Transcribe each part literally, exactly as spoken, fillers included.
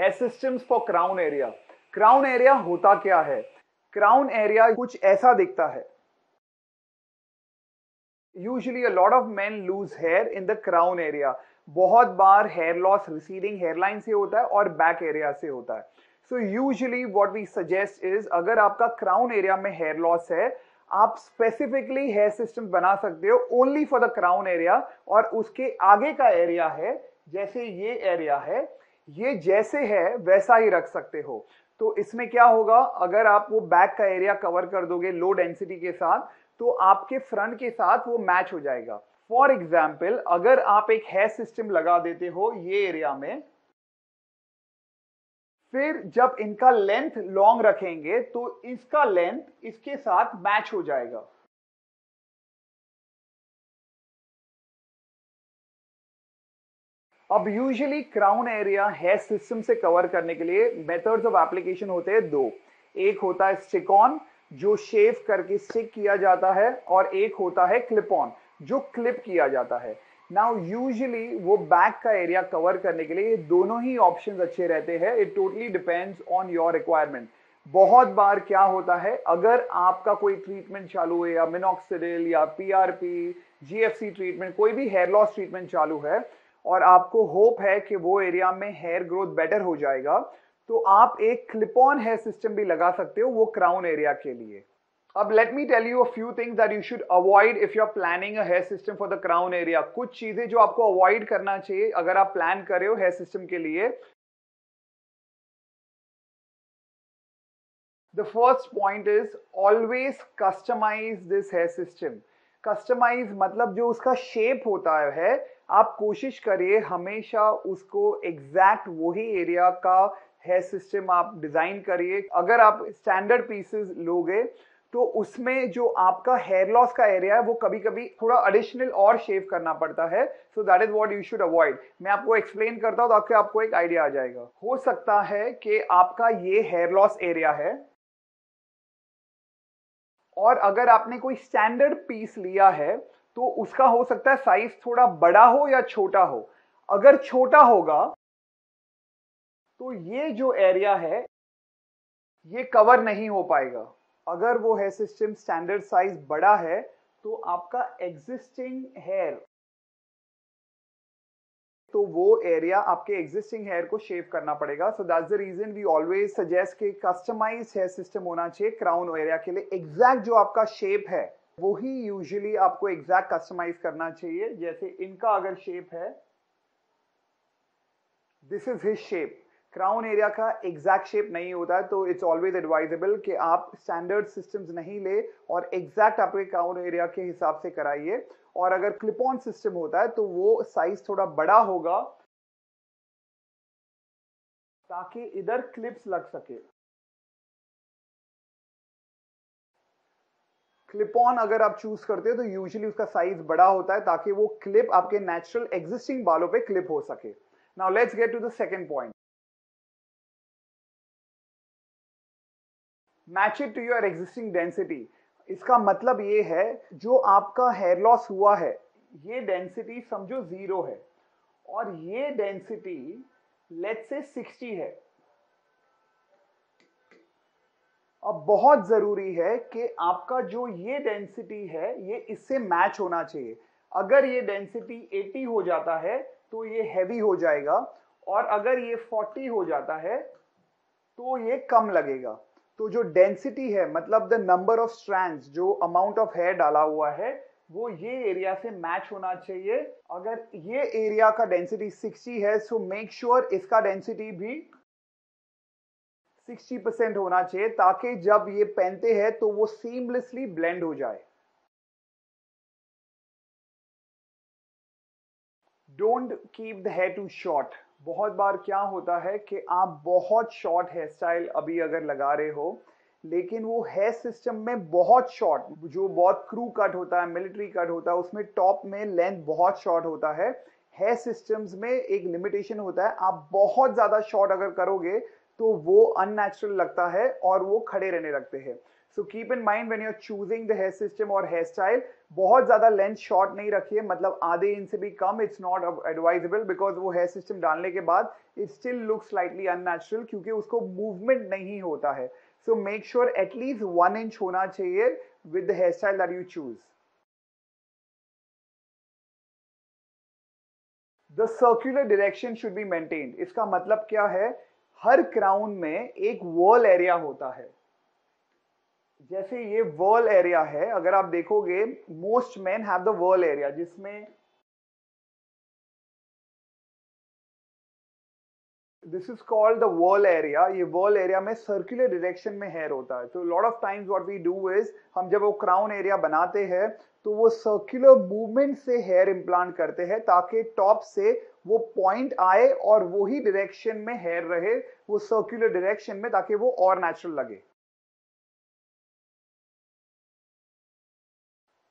Hair systems for crown area. Crown area होता क्या है? क्राउन एरिया कुछ ऐसा दिखता है। Usually a lot of men lose hair in the crown area. बहुत बार हेयर लॉस रिसीडिंग हेयरलाइन से होता है और बैक एरिया से होता है। So usually what we suggest is, अगर आपका क्राउन एरिया में हेयर लॉस है, आप स्पेसिफिकली हेयर सिस्टम बना सकते हो only for the crown area. और उसके आगे का एरिया है, जैसे ये एरिया है, ये जैसे है वैसा ही रख सकते हो। तो इसमें क्या होगा, अगर आप वो बैक का एरिया कवर कर दोगे लो डेंसिटी के साथ, तो आपके फ्रंट के साथ वो मैच हो जाएगा। फॉर एग्जाम्पल, अगर आप एक हेयर सिस्टम लगा देते हो ये एरिया में, फिर जब इनका लेंथ लॉन्ग रखेंगे तो इसका लेंथ इसके साथ मैच हो जाएगा। अब usually crown area hair system से कवर करने के लिए मेथड्स ऑफ एप्लीकेशन होते हैं दो। एक होता है स्टिक ऑन, जो शेव करके स्टिक किया जाता है, और एक होता है क्लिप ऑन, जो क्लिप किया जाता है। नाउ यूजुअली वो बैक का एरिया कवर करने के लिए ये दोनों ही ऑप्शंस अच्छे रहते हैं। It totally depends on your requirement. बहुत बार क्या होता है, अगर आपका कोई ट्रीटमेंट चालू है या मिनॉक्सिडिल या पीआरपी, जीएफसी ट्रीटमेंट, कोई भी हेयर लॉस ट्रीटमेंट चालू है और आपको होप है कि वो एरिया में हेयर ग्रोथ बेटर हो जाएगा, तो आप एक क्लिप ऑन हेयर सिस्टम भी लगा सकते हो वो क्राउन एरिया के लिए। अब let me tell you a few things that you should avoid if you are planning a hair system for the crown area. कुछ चीजें जो आपको अवॉइड करना चाहिए अगर आप प्लान कर रहे हो हेयर सिस्टम के लिए। The first point is always customise this hair system. Customise मतलब जो उसका शेप होता है, आप कोशिश करिए हमेशा उसको एग्जैक्ट वही एरिया का हेयर सिस्टम आप डिजाइन करिए। अगर आप स्टैंडर्ड पीसेस लोगे तो उसमें जो आपका हेयर लॉस का एरिया है वो कभी कभी थोड़ा एडिशनल और शेव करना पड़ता है। So that is what you should avoid. मैं आपको एक्सप्लेन करता हूँ ताकि आपको एक आइडिया आ जाएगा। हो सकता है कि आपका ये हेयर लॉस एरिया है, और अगर आपने कोई स्टैंडर्ड पीस लिया है तो उसका हो सकता है साइज थोड़ा बड़ा हो या छोटा हो। अगर छोटा होगा तो ये जो एरिया है ये कवर नहीं हो पाएगा। अगर वो हेयर सिस्टम स्टैंडर्ड साइज बड़ा है तो आपका एग्जिस्टिंग हेयर, तो वो एरिया आपके एग्जिस्टिंग हेयर को शेव करना पड़ेगा। So that's the reason we always suggest कि कस्टमाइज्ड हेयर सिस्टम होना चाहिए क्राउन एरिया के लिए। एग्जैक्ट जो आपका शेप है वही यूजुअली आपको एग्जैक्ट कस्टमाइज करना चाहिए। जैसे इनका अगर शेप है, this is his shape. Crown area का एग्जैक्ट शेप नहीं होता है, तो इट्स ऑलवेज एडवाइजेबल कि आप स्टैंडर्ड सिस्टम्स नहीं ले और एग्जैक्ट आपके क्राउन एरिया के हिसाब से कराइए। और अगर क्लिप ऑन सिस्टम होता है तो वो साइज थोड़ा बड़ा होगा ताकि इधर क्लिप्स लग सके। क्लिप ऑन अगर आप चूज करते हो तो यूजुअली उसका साइज बड़ा होता है ताकि वो क्लिप आपके नेचुरल एग्जिस्टिंग बालों पे क्लिप हो सके। Now let's get to the second point. Match it to your existing density. इसका मतलब ये है जो आपका हेयर लॉस हुआ है ये डेंसिटी समझो जीरो है और ये डेंसिटी लेट्स से साठ है। अब बहुत जरूरी है कि आपका जो ये डेंसिटी है ये इससे मैच होना चाहिए। अगर ये डेंसिटी अस्सी हो जाता है तो ये हैवी हो जाएगा, और अगर ये चालीस हो जाता है तो ये कम लगेगा। तो जो डेंसिटी है मतलब द नंबर ऑफ स्ट्रैंड्स, जो अमाउंट ऑफ हेयर डाला हुआ है, वो ये एरिया से मैच होना चाहिए। अगर ये एरिया का डेंसिटी साठ है, सो मेक श्योर इसका डेंसिटी भी साठ परसेंट होना चाहिए ताकि जब ये पहनते हैं तो वो सीमलेसली ब्लेंड हो जाए। Don't keep the hair too short. बहुत बार क्या होता है कि आप बहुत शॉर्ट हेयर स्टाइल अभी अगर लगा रहे हो, लेकिन वो हेयर सिस्टम में बहुत शॉर्ट, जो बहुत क्रू कट होता है, मिलिट्री कट होता है, उसमें टॉप में लेंथ बहुत शॉर्ट होता है। हेयर सिस्टम्स में एक लिमिटेशन होता है, आप बहुत ज़्यादा शॉर्ट अगर करोगे तो वो अननेचुरल लगता है और वो खड़े रहने लगते हैं। So keep in mind when you are choosing the hair system और हेयर स्टाइल, बहुत ज्यादा लेंथ शॉर्ट नहीं रखिए, मतलब आधे इंच से भी कम इट्स नॉट एडवाइजेबल, बिकॉज वो हेयर सिस्टम डालने के बाद it still looks slightly unnatural क्योंकि उसको मूवमेंट नहीं होता है. So make sure at least one inch होना चाहिए with the hair style that you choose. The circular direction should be maintained. इसका मतलब क्या है, हर क्राउन में एक वॉल एरिया होता है. जैसे ये वॉल एरिया है, अगर आप देखोगे most men have the wall area जिसमें this is called the wall area. ये वॉल एरिया में सर्कुलर डायरेक्शन में हेयर होता है. तो lot of times what we do is, हम जब वो क्राउन एरिया बनाते हैं तो वो सर्कुलर मूवमेंट से हेयर इम्प्लांट करते हैं ताकि टॉप से वो पॉइंट आए और वो ही डायरेक्शन में हेयर रहे, वो सर्कुलर डायरेक्शन में, ताकि वो और नेचुरल लगे.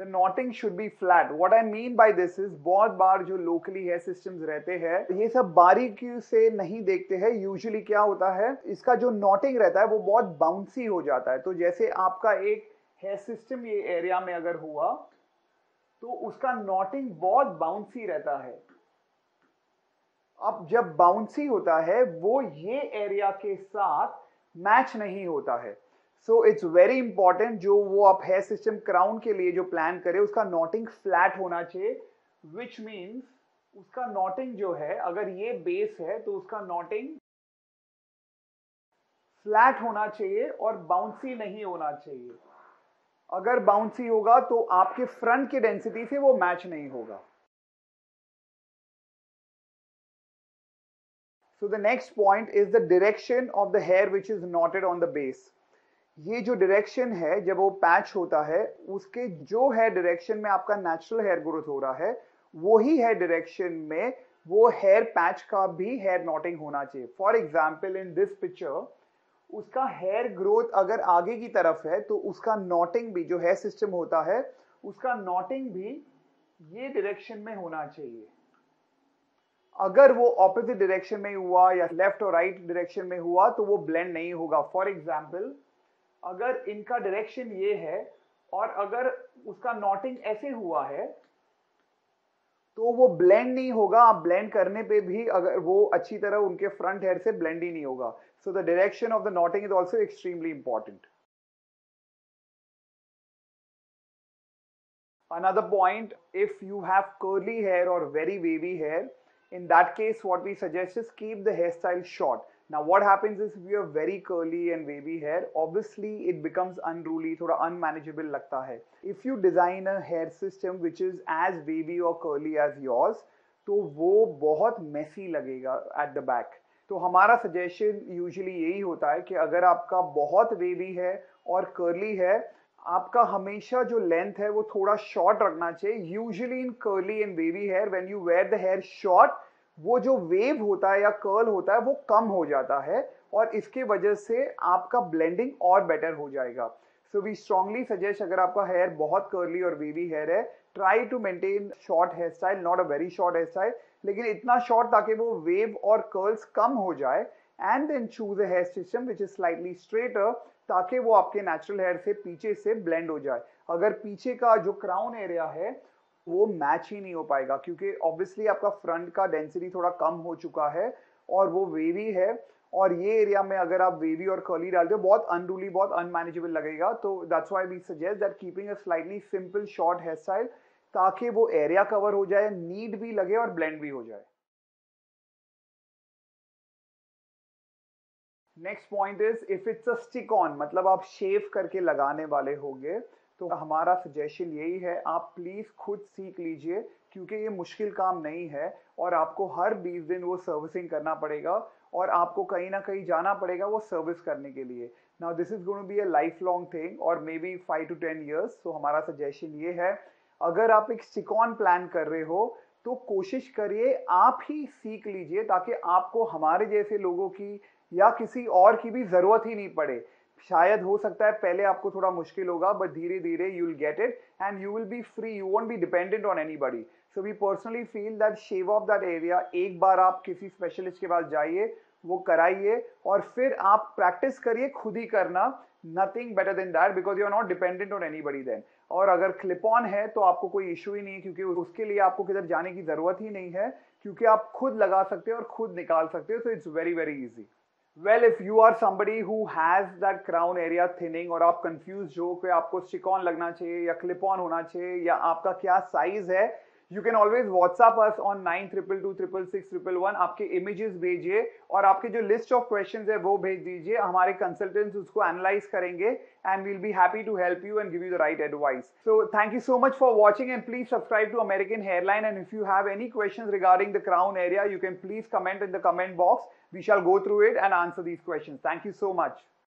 The knotting should be flat. What I mean by this is, बहुत बार जो locally hair systems रहते हैं ये सब बारीकी से नहीं देखते हैं. Usually क्या होता है, इसका जो knotting रहता है वो बहुत bouncy हो जाता है. तो जैसे आपका एक hair system ये area में अगर हुआ तो उसका knotting बहुत bouncy रहता है. अब जब bouncy होता है वो ये area के साथ match नहीं होता है. सो इट्स वेरी इंपॉर्टेंट, जो वो आप हेयर सिस्टम क्राउन के लिए जो प्लान करें उसका नॉटिंग फ्लैट होना चाहिए, विच मीन्स उसका नॉटिंग जो है, अगर ये बेस है तो उसका नॉटिंग फ्लैट होना चाहिए और बाउंसी नहीं होना चाहिए. अगर बाउंसी होगा तो आपके फ्रंट की डेंसिटी से वो मैच नहीं होगा. So the next point is the direction of the hair which is knotted on the base. ये जो डायरेक्शन है, जब वो पैच होता है उसके जो है डायरेक्शन में आपका नेचुरल हेयर ग्रोथ हो रहा है, वो ही है डायरेक्शन में वो हेयर पैच का भी हेयर नॉटिंग होना चाहिए. For example in this picture उसका हेयर ग्रोथ अगर आगे की तरफ है तो उसका नॉटिंग भी, जो हेयर सिस्टम होता है उसका नॉटिंग भी ये डायरेक्शन में होना चाहिए. अगर वो ऑपोजिट डायरेक्शन में हुआ या लेफ्ट और राइट डायरेक्शन में हुआ तो वो ब्लेंड नहीं होगा. फॉर एग्जाम्पल अगर इनका डायरेक्शन ये है और अगर उसका नॉटिंग ऐसे हुआ है तो वो ब्लेंड नहीं होगा. आप ब्लेंड करने पे भी अगर वो अच्छी तरह उनके फ्रंट हेयर से ब्लेंड ही नहीं होगा. So the direction of the knotting is also extremely important. Another point, if you have curly hair और very wavy hair, in that case what we suggest is keep the hair style short. Now what happens is, if you have very curly and wavy hair, obviously it becomes unruly, थोड़ा unmanageable लगता है. If you design a hair system which is as wavy or curly as yours, तो वो बहुत messy लगेगा at the back. तो हमारा suggestion usually यही होता है कि अगर आपका बहुत wavy है और curly है, आपका हमेशा जो length है वो थोड़ा short रखना चाहिए. Usually in curly and wavy hair, when you wear the hair short, वो जो वेव होता है या कर्ल होता है वो कम हो जाता है और इसके वजह से आपका ब्लेंडिंग और बेटर हो जाएगा. सो वी स्ट्रांगली सजेस्ट, अगर आपका हेयर बहुत कर्ली और वेवी हेयर है, try to maintain short hair style, not a very short hair style, लेकिन इतना शॉर्ट ताकि वो वेव और कर्ल्स कम हो जाए. And then choose a hair system which is slightly straighter ताकि वो आपके नेचुरल हेयर से पीछे से ब्लेंड हो जाए. अगर पीछे का जो क्राउन एरिया है वो मैच ही नहीं हो पाएगा क्योंकि ऑब्वियसली आपका फ्रंट का डेंसिटी थोड़ा कम हो चुका है और वो वेवी है, और ये एरिया में अगर आप वेवी और कर्ली डालते हो बहुत अनरूली, बहुत अनमैनेजेबल लगेगा. तो that's why we suggest that keeping a slightly simple short hair style ताकि वो एरिया कवर हो जाए, नीड भी लगे और ब्लेंड भी हो जाए. Next point is, if it's a stick on, मतलब आप शेव करके लगाने वाले होंगे, तो हमारा सजेशन यही है आप प्लीज खुद सीख लीजिए क्योंकि ये मुश्किल काम नहीं है और आपको हर बीस दिन वो सर्विसिंग करना पड़ेगा और आपको कहीं ना कहीं जाना पड़ेगा वो सर्विस करने के लिए. Now this is going to be a life long thing और maybe five to ten years. तो हमारा सजेशन ये है, अगर आप एक स्टिकॉन प्लान कर रहे हो तो कोशिश करिए आप ही सीख लीजिए ताकि आपको हमारे जैसे लोगों की या किसी और की भी जरूरत ही नहीं पड़े. शायद हो सकता है पहले आपको थोड़ा मुश्किल होगा बट धीरे धीरे you will get it and you will be free, you won't be dependent on anybody. So we personally feel that shave off that area, एक बार आप किसी स्पेशलिस्ट के पास जाइए, वो कराइए और फिर आप प्रैक्टिस करिए खुद ही करना, nothing better than that because you are not dependent on anybody then. और अगर क्लिप ऑन है तो आपको कोई इशू ही नहीं है क्योंकि उसके लिए आपको किधर जाने की जरूरत ही नहीं है क्योंकि आप खुद लगा सकते हो और खुद निकाल सकते हो, तो it's very very easy. Well if you are somebody who has that crown area thinning और आप कंफ्यूज हो कि आपको स्टिक ऑन लगना चाहिए या क्लिप ऑन होना चाहिए या आपका क्या साइज है, you can always WhatsApp us on nine triple two triple six triple one. आपके इमेजेस भेजिए और आपके जो लिस्ट ऑफ क्वेश्चंस है वो भेज दीजिए, हमारे कंसल्टेंट्स उसको एनालाइज करेंगे and we'll be happy to help you and give you the right advice. So thank you so much for watching and please subscribe to American Hairline and if you have any questions regarding the crown area you can please comment in the comment box, we shall go through it and answer these questions. Thank you so much.